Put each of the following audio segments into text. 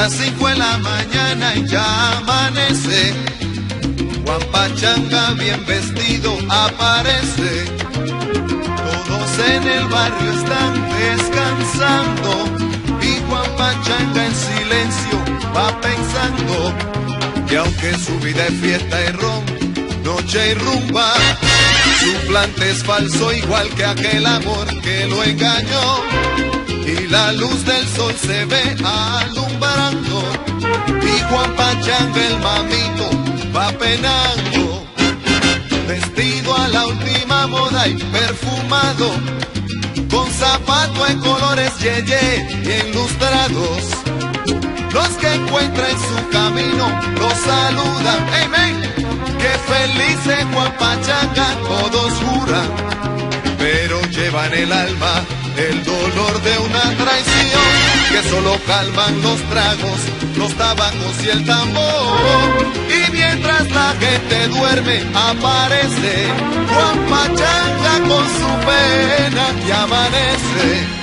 las 5 de la mañana y ya amanece. Juan Pachanga bien vestido aparece. Todos en el barrio están descansando y Juan Pachanga en silencio va pensando que aunque su vida es fiesta y ron, noche y rumba, su plante es falso igual que aquel amor que lo engañó. Y la luz del sol se ve alumbrando y Juan Pachanga el mamito va penando, vestido a la última moda y perfumado, con zapatos en colores yeye y ilustrados. Los que encuentran su camino los saludan, ¡hey, men! ¡Qué feliz es Juan Pachanga! Todos juran, pero llevan el alma el dolor de una traición que solo calman los tragos, los tabacos y el tambor. Y mientras la gente duerme aparece Juan Pachanga con su pena que amanece.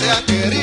Te ha querido.